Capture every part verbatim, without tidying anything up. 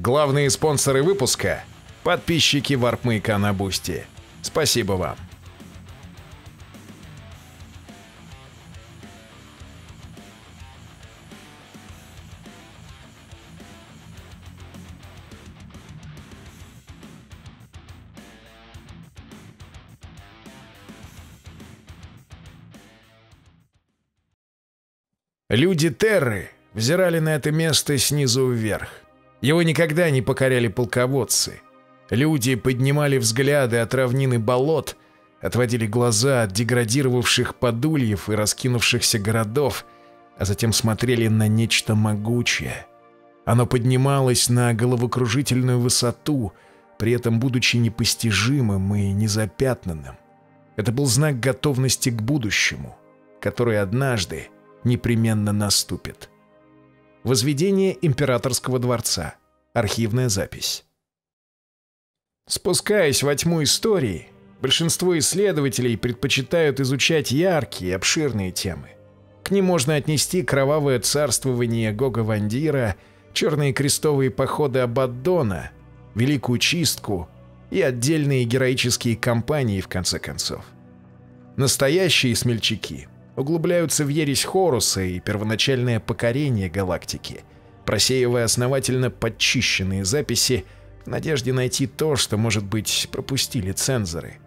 Главные спонсоры выпуска – подписчики Варп-маяка на Бусти. Спасибо вам. Люди Терры взирали на это место снизу вверх. Его никогда не покоряли полководцы. Люди поднимали взгляды от равнины болот, отводили глаза от деградировавших подульев и раскинувшихся городов, а затем смотрели на нечто могучее. Оно поднималось на головокружительную высоту, при этом будучи непостижимым и незапятнанным. Это был знак готовности к будущему, который однажды непременно наступит. Возведение императорского дворца. Архивная запись. Спускаясь во тьму истории, большинство исследователей предпочитают изучать яркие, обширные темы. К ним можно отнести кровавое царствование Гога Вандира, черные крестовые походы Абаддона, Великую Чистку и отдельные героические кампании, в конце концов. Настоящие смельчаки углубляются в ересь Хоруса и первоначальное покорение галактики, просеивая основательно подчищенные записи в надежде найти то, что, может быть, пропустили цензоры.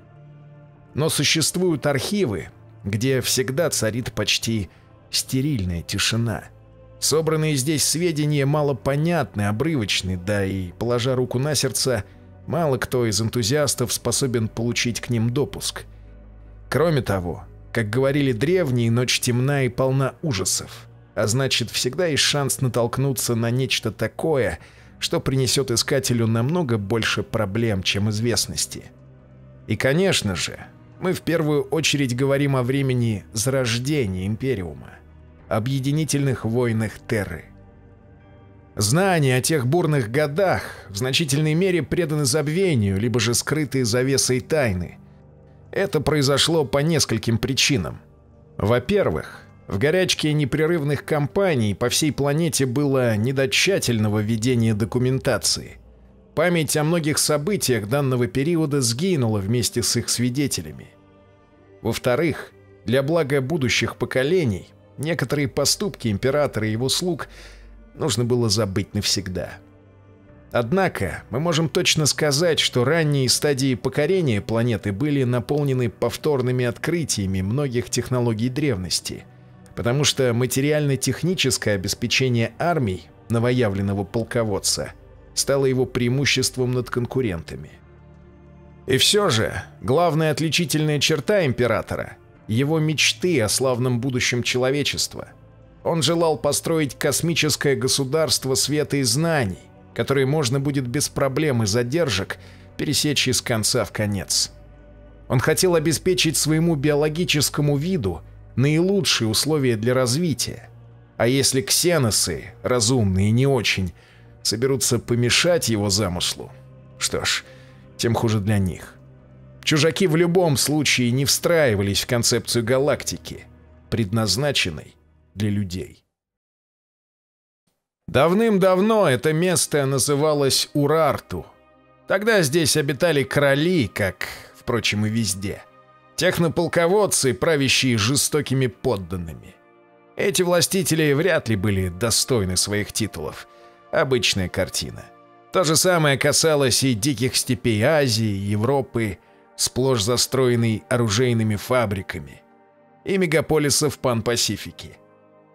Но существуют архивы, где всегда царит почти стерильная тишина. Собранные здесь сведения малопонятны, обрывочны, да и, положа руку на сердце, мало кто из энтузиастов способен получить к ним допуск. Кроме того, как говорили древние, ночь темна и полна ужасов, а значит, всегда есть шанс натолкнуться на нечто такое, что принесет искателю намного больше проблем, чем известности. И, конечно же, мы в первую очередь говорим о времени зарождения Империума, объединительных войнах Терры. Знания о тех бурных годах в значительной мере преданы забвению, либо же скрыты завесой тайны. Это произошло по нескольким причинам. Во-первых, в горячке непрерывных кампаний по всей планете было не до тщательного ведения документации. Память о многих событиях данного периода сгинула вместе с их свидетелями. Во-вторых, для блага будущих поколений некоторые поступки императора и его слуг нужно было забыть навсегда. Однако, мы можем точно сказать, что ранние стадии покорения планеты были наполнены повторными открытиями многих технологий древности, потому что материально-техническое обеспечение армий новоявленного полководца стало его преимуществом над конкурентами. И все же, главная отличительная черта императора – его мечты о славном будущем человечества. Он желал построить космическое государство света и знаний, которые можно будет без проблем и задержек пересечь из конца в конец. Он хотел обеспечить своему биологическому виду наилучшие условия для развития, а если ксеносы, разумные и не очень, соберутся помешать его замыслу, что ж, тем хуже для них. Чужаки в любом случае не встраивались в концепцию галактики, предназначенной для людей. Давным-давно это место называлось Урарту. Тогда здесь обитали короли, как, впрочем, и везде. Технополководцы, правящие жестокими подданными. Эти властители вряд ли были достойны своих титулов. Обычная картина. То же самое касалось и диких степей Азии, Европы, сплошь застроенной оружейными фабриками, и мегаполисов Пан-Пасифики.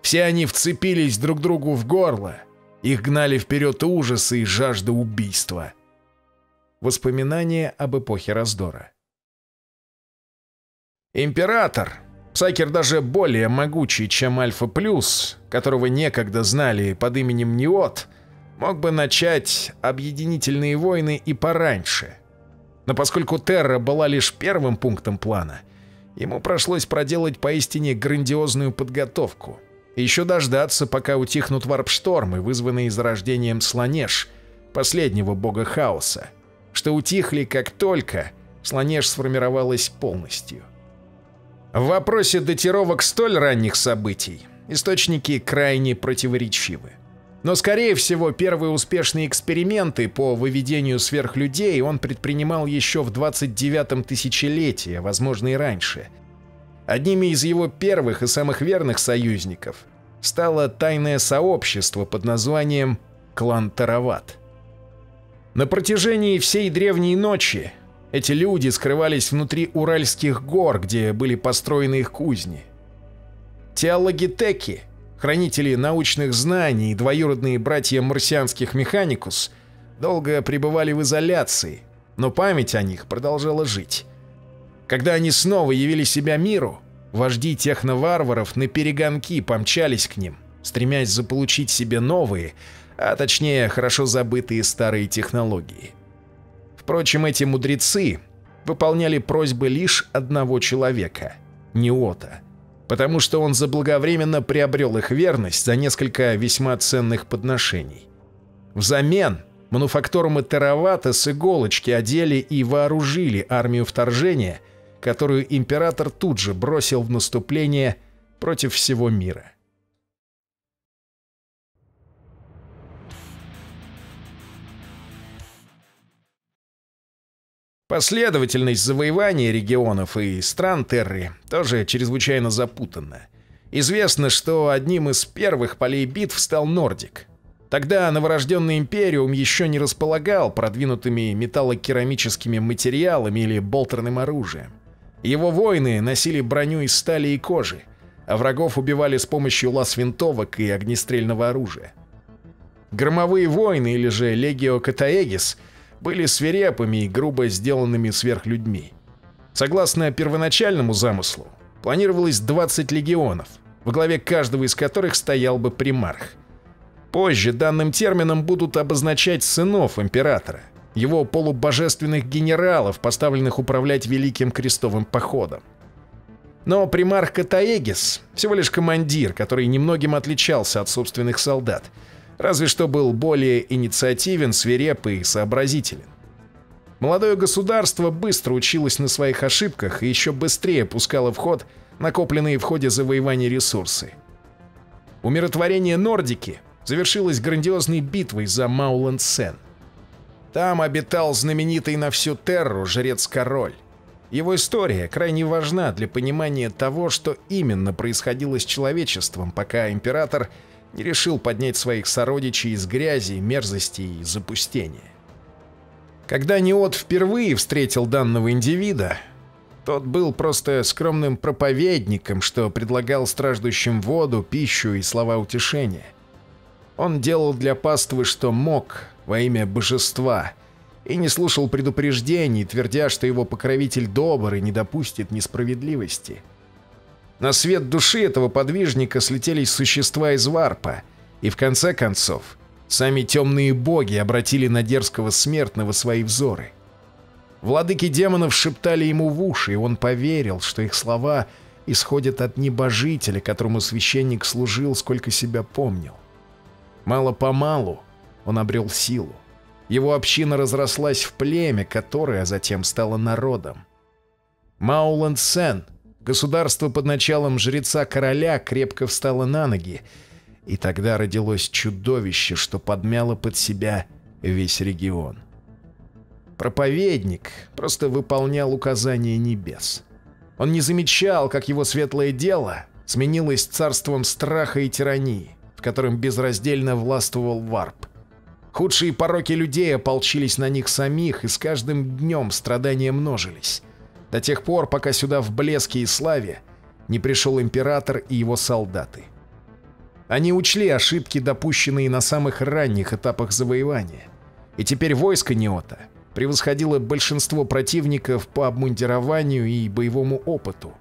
Все они вцепились друг другу в горло, их гнали вперед ужасы и жажда убийства. Воспоминания об эпохе раздора. Император, Псакер даже более могучий, чем Альфа Плюс, которого некогда знали под именем Ниот, мог бы начать объединительные войны и пораньше. Но поскольку Терра была лишь первым пунктом плана, ему пришлось проделать поистине грандиозную подготовку. Еще дождаться, пока утихнут варп-штормы, вызванные зарождением Слонеж, последнего бога хаоса, что утихли, как только Слонеж сформировалась полностью. В вопросе датировок столь ранних событий источники крайне противоречивы. Но, скорее всего, первые успешные эксперименты по выведению сверхлюдей он предпринимал еще в двадцать девятом тысячелетии, а возможно и раньше. Одними из его первых и самых верных союзников стало тайное сообщество под названием «Клан Тарават». На протяжении всей Древней Ночи эти люди скрывались внутри Уральских гор, где были построены их кузни. Теологитеки, хранители научных знаний и двоюродные братья марсианских механикус, долго пребывали в изоляции, но память о них продолжала жить. Когда они снова явили себя миру, вожди техноварваров наперегонки помчались к ним, стремясь заполучить себе новые, а точнее хорошо забытые старые технологии. Впрочем, эти мудрецы выполняли просьбы лишь одного человека – Ниота, потому что он заблаговременно приобрел их верность за несколько весьма ценных подношений. Взамен мануфактуры Таравата с иголочки одели и вооружили армию вторжения, которую император тут же бросил в наступление против всего мира. Последовательность завоевания регионов и стран Терры тоже чрезвычайно запутанна. Известно, что одним из первых полей битв стал Нордик. Тогда новорожденный Империум еще не располагал продвинутыми металлокерамическими материалами или болтерным оружием. Его воины носили броню из стали и кожи, а врагов убивали с помощью лаз-винтовок и огнестрельного оружия. Громовые войны, или же Легио Катаэгис, были свирепыми и грубо сделанными сверхлюдьми. Согласно первоначальному замыслу, планировалось двадцать легионов, во главе каждого из которых стоял бы примарх. Позже данным термином будут обозначать сынов императора, его полубожественных генералов, поставленных управлять Великим Крестовым Походом. Но примарх Катаэгис всего лишь командир, который немногим отличался от собственных солдат, разве что был более инициативен, свиреп и сообразителен. Молодое государство быстро училось на своих ошибках и еще быстрее пускало в ход накопленные в ходе завоевания ресурсы. Умиротворение Нордики завершилось грандиозной битвой за Маулендсен. Там обитал знаменитый на всю Терру жрец-король. Его история крайне важна для понимания того, что именно происходило с человечеством, пока император не решил поднять своих сородичей из грязи, мерзости и запустения. Когда Ниот впервые встретил данного индивида, тот был просто скромным проповедником, что предлагал страждущим воду, пищу и слова утешения. Он делал для паствы, что мог, во имя божества, и не слушал предупреждений, твердя, что его покровитель добр и не допустит несправедливости. На свет души этого подвижника слетелись существа из Варпа, и в конце концов сами темные боги обратили на дерзкого смертного свои взоры. Владыки демонов шептали ему в уши, и он поверил, что их слова исходят от небожителя, которому священник служил, сколько себя помнил. Мало-помалу он обрел силу. Его община разрослась в племя, которое затем стало народом. Маулендсен, государство под началом жреца-короля, крепко встало на ноги, и тогда родилось чудовище, что подмяло под себя весь регион. Проповедник просто выполнял указания небес. Он не замечал, как его светлое дело сменилось царством страха и тирании, в котором безраздельно властвовал Варп. Худшие пороки людей ополчились на них самих, и с каждым днем страдания множились. До тех пор, пока сюда в блеске и славе не пришел император и его солдаты. Они учли ошибки, допущенные на самых ранних этапах завоевания, и теперь войско Ниота превосходило большинство противников по обмундированию и боевому опыту.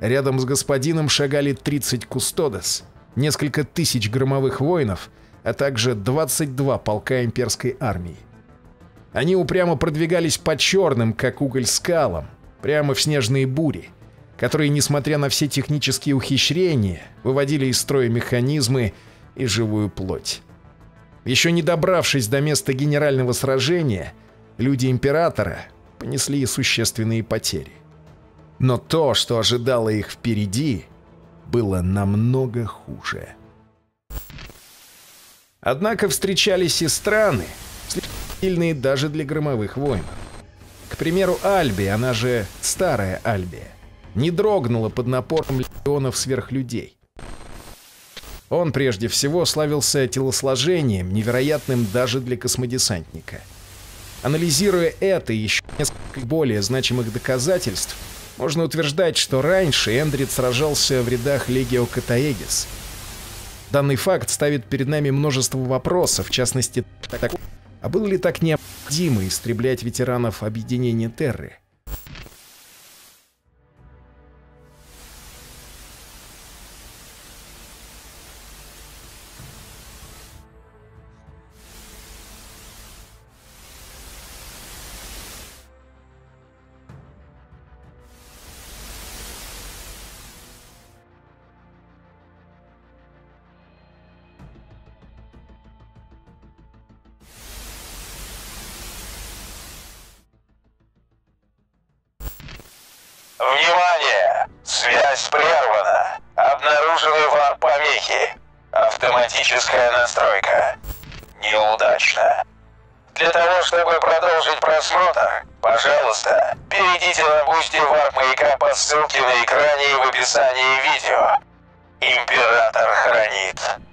Рядом с господином шагали тридцать кустодос, несколько тысяч громовых воинов, а также двадцать два полка имперской армии. Они упрямо продвигались по черным, как уголь, скалам, прямо в снежные бури, которые, несмотря на все технические ухищрения, выводили из строя механизмы и живую плоть. Еще не добравшись до места генерального сражения, люди императора понесли существенные потери. Но то, что ожидало их впереди, было намного хуже. Однако встречались и страны, слишком сильные даже для громовых воинов. К примеру, Альбия, она же Старая Альбия, не дрогнула под напором легионов сверхлюдей. Он прежде всего славился телосложением, невероятным даже для космодесантника. Анализируя это и еще несколько более значимых доказательств, можно утверждать, что раньше Эндрит сражался в рядах Легио Катаэгис. Данный факт ставит перед нами множество вопросов, в частности, так, а было ли так необходимо истреблять ветеранов объединения Терры? Внимание! Связь прервана. Обнаружены варп-помехи. Автоматическая настройка. Неудачно. Для того, чтобы продолжить просмотр, пожалуйста, перейдите на Бусти варп-маяка по ссылке на экране и в описании видео. Император хранит.